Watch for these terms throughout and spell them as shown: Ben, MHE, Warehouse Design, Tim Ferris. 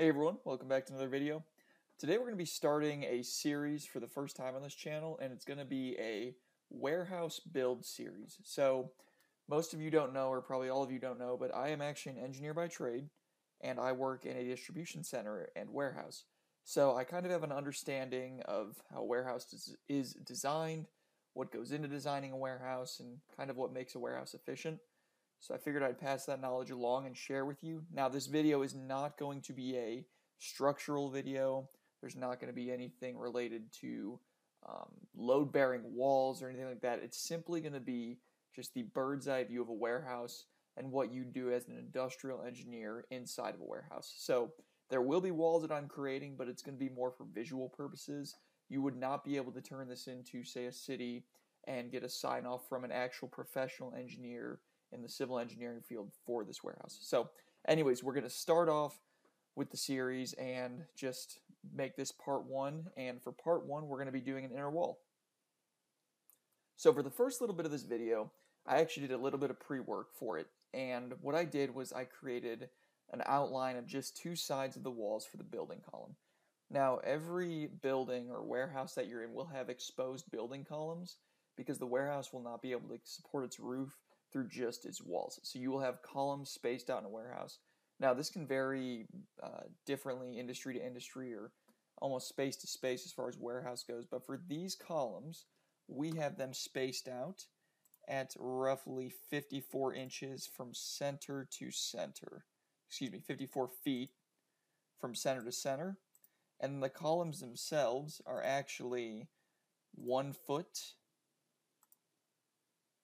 Hey everyone, welcome back to another video. Today we're going to be starting a series for the first time on this channel, and it's going to be a warehouse build series. So most of you don't know, or probably all of you don't know, but I am actually an engineer by trade, and I work in a distribution center and warehouse. So I kind of have an understanding of how a warehouse is designed, what goes into designing a warehouse, and kind of what makes a warehouse efficient. So I figured I'd pass that knowledge along and share with you. Now, this video is not going to be a structural video. There's not going to be anything related to load-bearing walls or anything like that. It's simply going to be just the bird's-eye view of a warehouse and what you do as an industrial engineer inside of a warehouse. So there will be walls that I'm creating, but it's going to be more for visual purposes. You would not be able to turn this into, say, a city and get a sign-off from an actual professional engineer in the civil engineering field for this warehouse. So anyways, we're going to start off with the series and just make this part one. And for part one, we're going to be doing an inner wall. So for the first little bit of this video, I actually did a little bit of pre-work for it. And what I did was I created an outline of just two sides of the walls for the building column. Now, every building or warehouse that you're in will have exposed building columns because the warehouse will not be able to support its roof through just its walls. So you will have columns spaced out in a warehouse. Now this can vary differently industry to industry or almost space to space as far as warehouse goes, but for these columns we have them spaced out at roughly 54 inches from center to center. Excuse me, 54 feet from center to center, and the columns themselves are actually 1 foot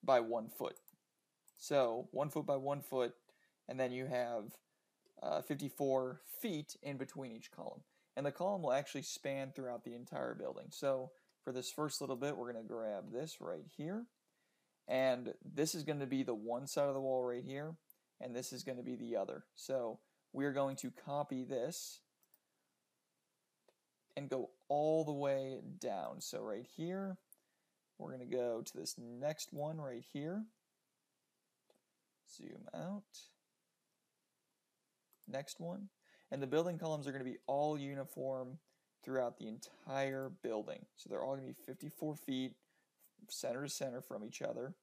by 1 foot. So 1 foot by 1 foot, and then you have 54 feet in between each column. And the column will actually span throughout the entire building. So for this first little bit, we're going to grab this right here. And this is going to be the one side of the wall right here, and this is going to be the other. So we're going to copy this and go all the way down. So right here, we're going to go to this next one right here. Zoom out. Next one. And the building columns are going to be all uniform throughout the entire building. So they're all going to be 54 feet center to center from each other.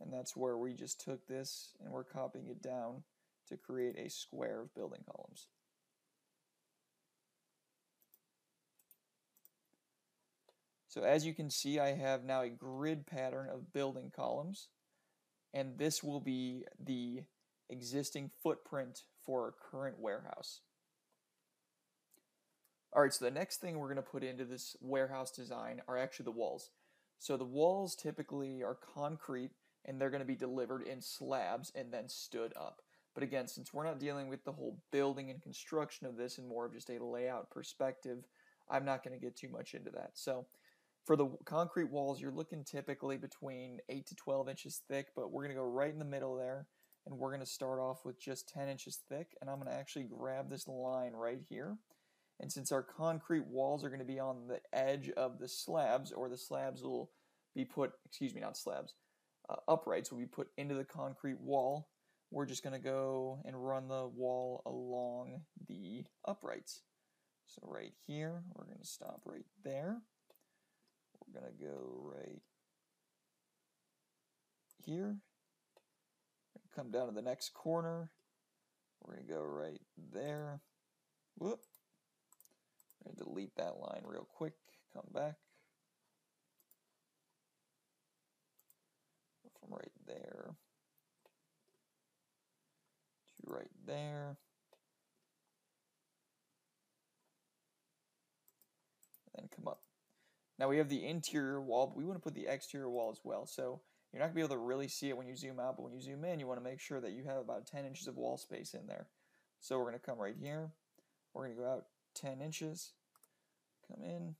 And that's where we just took this and we're copying it down to create a square of building columns. So as you can see, I have now a grid pattern of building columns. And this will be the existing footprint for our current warehouse. All right, so the next thing we're going to put into this warehouse design are actually the walls. So the walls typically are concrete, and they're going to be delivered in slabs and then stood up. But again, since we're not dealing with the whole building and construction of this and more of just a layout perspective, I'm not going to get too much into that. So for the concrete walls, you're looking typically between 8 to 12 inches thick, but we're going to go right in the middle there, and we're going to start off with just 10 inches thick, and I'm going to actually grab this line right here. And since our concrete walls are going to be on the edge of the slabs, or the slabs will be put, excuse me, not slabs, uprights will be put into the concrete wall, we're just going to go and run the wall along the uprights. So right here, we're going to stop right there. We're going to go right here, come down to the next corner, we're going to go right there, whoop, I'm going to delete that line real quick, come back, go from right there to right there, and then come up. Now we have the interior wall, but we want to put the exterior wall as well. So you're not going to be able to really see it when you zoom out, but when you zoom in, you want to make sure that you have about 10 inches of wall space in there. So we're going to come right here. We're going to go out 10 inches, come in.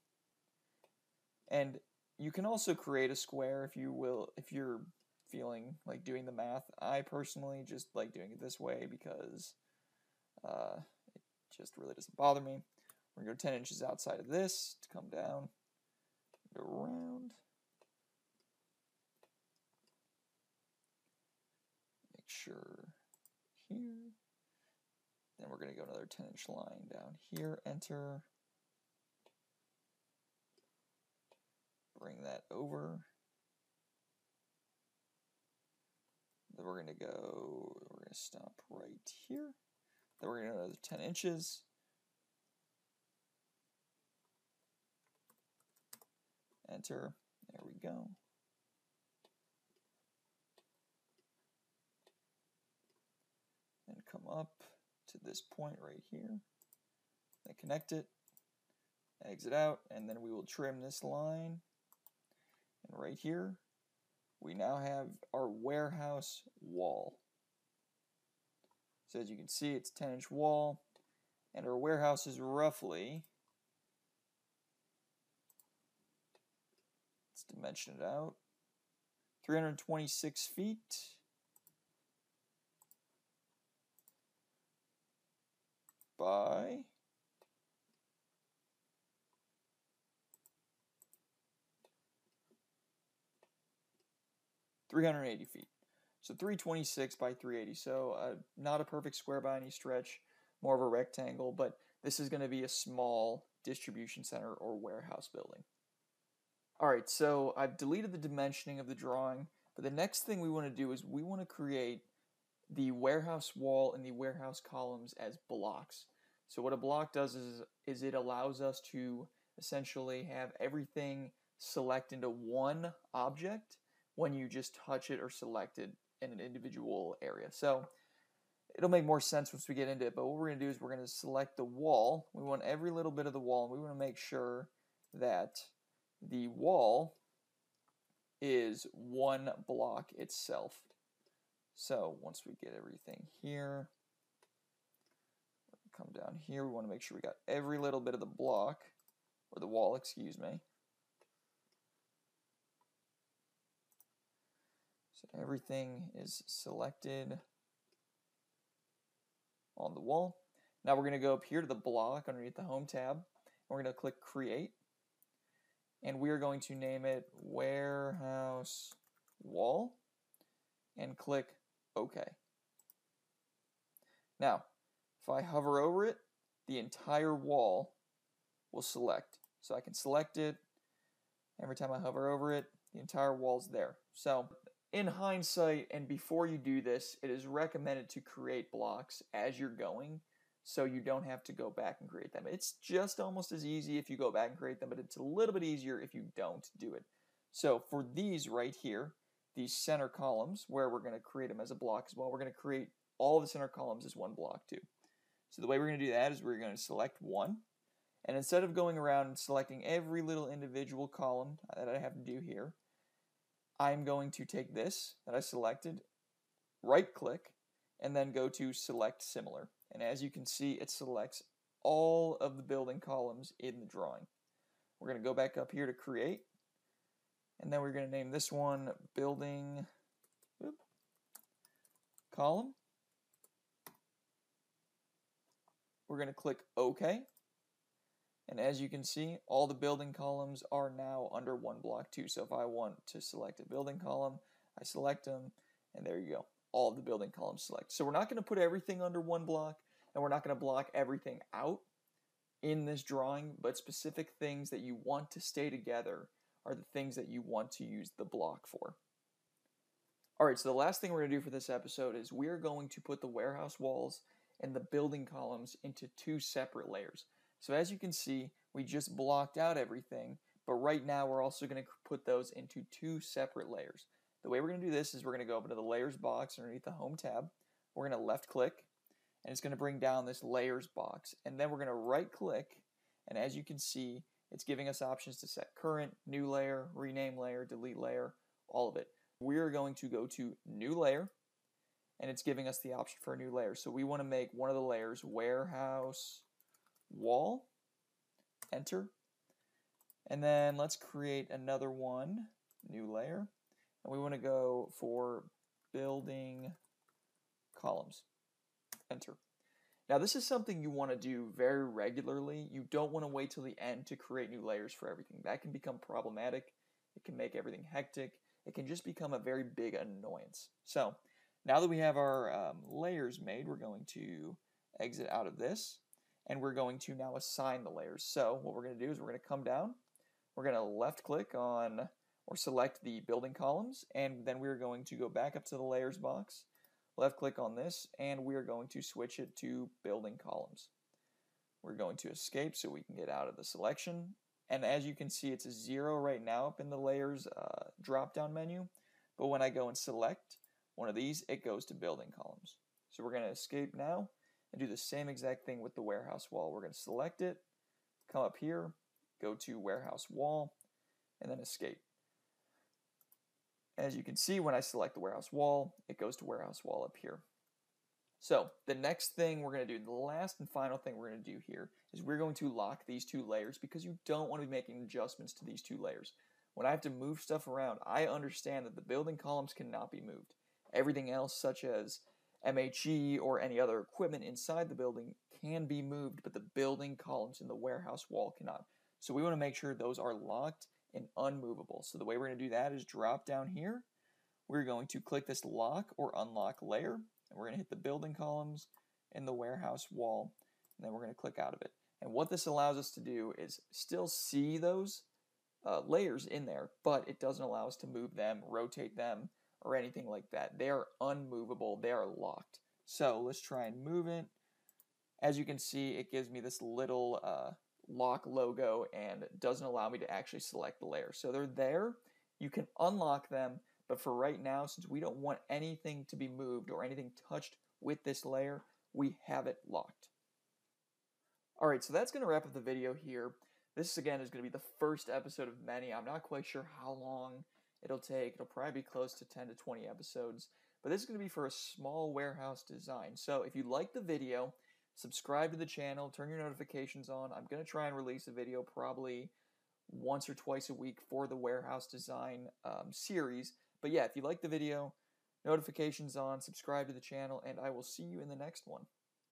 And you can also create a square if you will, if you're feeling like doing the math. I personally just like doing it this way because it just really doesn't bother me. We're going to go 10 inches outside of this to come down. Around, make sure here, Then we're going to go another 10-inch line down here, enter. Bring that over. Then we're going to go, we're going to stop right here. Then we're going to go another 10 inches. Enter. There we go. And come up to this point right here. Then connect it. Exit out. And then we will trim this line. And right here, we now have our warehouse wall. So as you can see, it's a 10-inch wall. And our warehouse is roughly, let's dimension it out, 326 feet. By 380 feet. So 326 by 380. So not a perfect square by any stretch, more of a rectangle, but this is going to be a small distribution center or warehouse building. All right, so I've deleted the dimensioning of the drawing, but the next thing we want to do is we want to create the warehouse wall and the warehouse columns as blocks. So what a block does is it allows us to essentially have everything select into one object when you just touch it or select it in an individual area. So it'll make more sense once we get into it, but what we're going to do is we're going to select the wall. We want every little bit of the wall, and we want to make sure that the wall is one block itself. So once we get everything here, come down here, we want to make sure we got every little bit of the block, or the wall, excuse me. So everything is selected on the wall. Now we're going to go up here to the block underneath the Home tab, and we're going to click Create, and we are going to name it Warehouse Wall, and click OK. Now, if I hover over it, the entire wall will select. So I can select it. Every time I hover over it, the entire wall's there. So in hindsight, and before you do this, it is recommended to create blocks as you're going, so you don't have to go back and create them. It's just almost as easy if you go back and create them, but it's a little bit easier if you don't do it. So for these right here, these center columns, where we're going to create them as a block as well. We're going to create all the center columns as one block too. So the way we're going to do that is we're going to select one. And instead of going around and selecting every little individual column that I have to do here, I'm going to take this that I selected, right click, and then go to select similar. And as you can see, it selects all of the building columns in the drawing. We're going to go back up here to create. And then we're going to name this one building column. We're going to click OK. And as you can see, all the building columns are now under one block too. So if I want to select a building column, I select them, and there you go. All of the building columns select. So we're not going to put everything under one block, and we're not going to block everything out in this drawing, but specific things that you want to stay together are the things that you want to use the block for. All right, so the last thing we're going to do for this episode is we're going to put the warehouse walls and the building columns into two separate layers. So as you can see, we just blocked out everything, but right now we're also going to put those into two separate layers. The way we're going to do this is we're going to go up into the Layers box underneath the Home tab. We're going to left click, and it's going to bring down this Layers box. And then we're going to right click, and as you can see, it's giving us options to set current, new layer, rename layer, delete layer, all of it. We're going to go to new layer, and it's giving us the option for a new layer. So we want to make one of the layers warehouse wall, enter, and then let's create another one, new layer, and we want to go for building columns, enter. Now this is something you want to do very regularly. You don't want to wait till the end to create new layers for everything. That can become problematic. It can make everything hectic. It can just become a very big annoyance. So now that we have our layers made, we're going to exit out of this, and we're going to now assign the layers. So what we're going to do is we're going to come down, we're going to left click on or select the building columns, and then we're going to go back up to the layers box, left click on this, and we're going to switch it to building columns. We're going to escape so we can get out of the selection, and as you can see it's a 0 right now up in the layers drop down menu, but when I go and select one of these it goes to building columns. So we're going to escape now and do the same exact thing with the warehouse wall. We're going to select it, come up here, go to warehouse wall, and then escape. As you can see, when I select the warehouse wall, it goes to warehouse wall up here. So the next thing we're going to do, the last and final thing we're going to do here, is we're going to lock these two layers, because you don't want to be making adjustments to these two layers. When I have to move stuff around, I understand that the building columns cannot be moved. Everything else, such as MHE or any other equipment inside the building, can be moved, but the building columns in the warehouse wall cannot. So we want to make sure those are locked and unmovable. So the way we're going to do that is drop down here. We're going to click this lock or unlock layer, and we're going to hit the building columns and the warehouse wall, and then we're going to click out of it. And what this allows us to do is still see those layers in there, but it doesn't allow us to move them, rotate them, or anything like that. They are unmovable, they are locked. So let's try and move it. As you can see, it gives me this little lock logo and doesn't allow me to actually select the layer. So they're there, you can unlock them, but for right now, since we don't want anything to be moved or anything touched with this layer, we have it locked. Alright, so that's going to wrap up the video here. This again is going to be the first episode of many. I'm not quite sure how long it'll take. It'll probably be close to 10 to 20 episodes, but this is going to be for a small warehouse design. So if you like the video, subscribe to the channel, turn your notifications on. I'm going to try and release a video probably once or twice a week for the warehouse design series. But yeah, if you like the video, notifications on, subscribe to the channel, and I will see you in the next one.